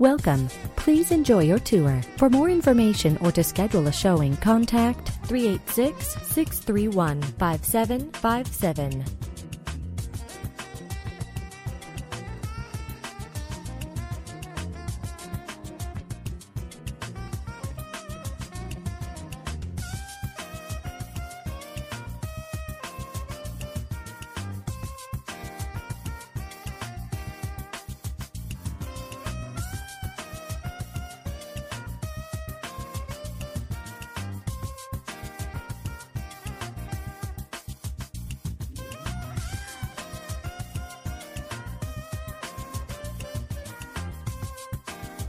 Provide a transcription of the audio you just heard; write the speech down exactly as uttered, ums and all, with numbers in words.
Welcome. Please enjoy your tour. For more information or to schedule a showing, contact three eight six, six three one, five seven five seven.